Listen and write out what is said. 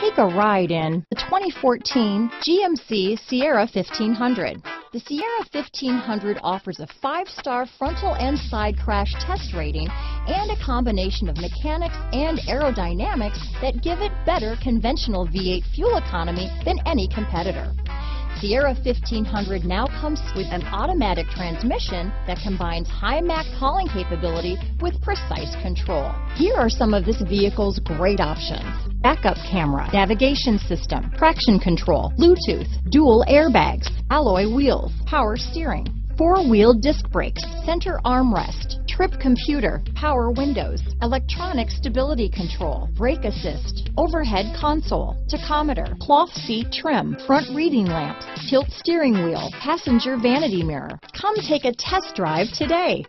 Take a ride in the 2014 GMC Sierra 1500. The Sierra 1500 offers a 5-star frontal and side crash test rating and a combination of mechanics and aerodynamics that give it better conventional V8 fuel economy than any competitor. Sierra 1500 now comes with an automatic transmission that combines high MAC hauling capability with precise control. Here are some of this vehicle's great options: backup camera, navigation system, traction control, Bluetooth, dual airbags, alloy wheels, power steering, four-wheel disc brakes, center armrest, trip computer, power windows, electronic stability control, brake assist, overhead console, tachometer, cloth seat trim, front reading lamps, tilt steering wheel, passenger vanity mirror. Come take a test drive today.